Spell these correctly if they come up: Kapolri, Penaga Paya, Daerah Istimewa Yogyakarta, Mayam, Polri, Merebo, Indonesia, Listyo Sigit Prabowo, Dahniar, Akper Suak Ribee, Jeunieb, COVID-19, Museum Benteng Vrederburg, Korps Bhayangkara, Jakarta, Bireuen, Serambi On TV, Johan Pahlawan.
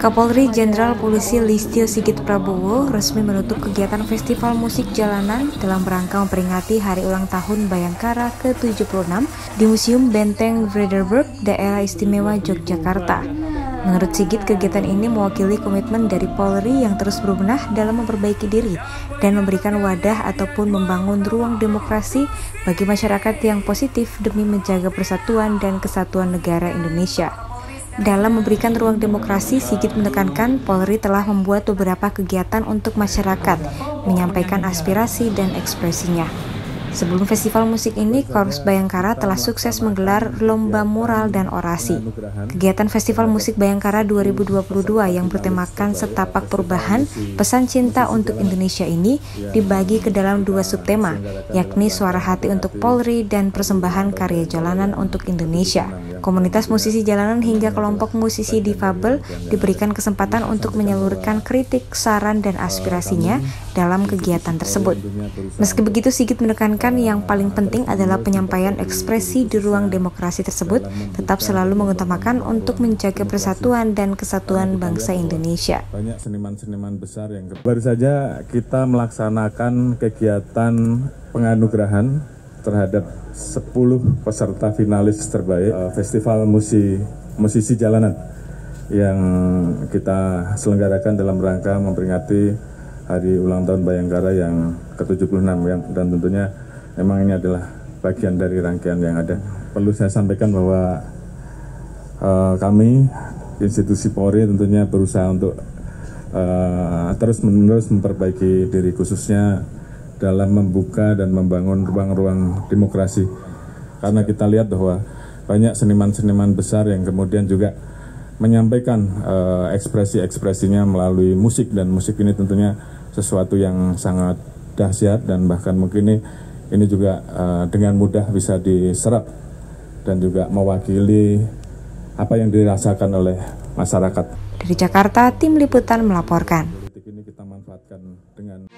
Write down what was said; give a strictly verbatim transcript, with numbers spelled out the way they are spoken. Kapolri Jenderal Polisi Listyo Sigit Prabowo resmi menutup kegiatan Festival Musik Jalanan dalam rangka memperingati Hari Ulang Tahun Bhayangkara ke tujuh puluh enam di Museum Benteng Vrederburg, Daerah Istimewa Yogyakarta. Menurut Sigit, kegiatan ini mewakili komitmen dari Polri yang terus berbenah dalam memperbaiki diri dan memberikan wadah ataupun membangun ruang demokrasi bagi masyarakat yang positif demi menjaga persatuan dan kesatuan negara Indonesia. Dalam memberikan ruang demokrasi, Sigit menekankan Polri telah membuat beberapa kegiatan untuk masyarakat, menyampaikan aspirasi dan ekspresinya. Sebelum festival musik ini, Korps Bhayangkara telah sukses menggelar lomba mural dan orasi. Kegiatan Festival Musik Bhayangkara dua ribu dua puluh dua yang bertemakan Setapak Perubahan, Pesan Cinta untuk Indonesia ini dibagi ke dalam dua subtema, yakni Suara Hati untuk Polri dan Persembahan Karya Jalanan untuk Indonesia. Komunitas musisi jalanan hingga kelompok musisi difabel diberikan kesempatan untuk menyalurkan kritik, saran, dan aspirasinya dalam kegiatan tersebut. Meski begitu, Sigit menekankan yang paling penting adalah penyampaian ekspresi di ruang demokrasi tersebut tetap selalu mengutamakan untuk menjaga persatuan dan kesatuan bangsa Indonesia. Banyak seniman-seniman besar yang baru saja kita melaksanakan kegiatan penganugerahan terhadap sepuluh peserta finalis terbaik Festival Musi, Musisi Jalanan yang kita selenggarakan dalam rangka memperingati Hari Ulang Tahun Bhayangkara yang ke tujuh puluh enam, yang, dan tentunya memang ini adalah bagian dari rangkaian yang ada. Perlu saya sampaikan bahwa uh, kami, institusi Polri, tentunya berusaha untuk uh, terus-menerus memperbaiki diri, khususnya dalam membuka dan membangun ruang-ruang demokrasi. Karena kita lihat bahwa banyak seniman-seniman besar yang kemudian juga menyampaikan uh, ekspresi-ekspresinya melalui musik, dan musik ini tentunya sesuatu yang sangat dahsyat, dan bahkan mungkin ini, ini juga uh, dengan mudah bisa diserap dan juga mewakili apa yang dirasakan oleh masyarakat. Dari Jakarta, tim liputan melaporkan. Ini kita manfaatkan dengan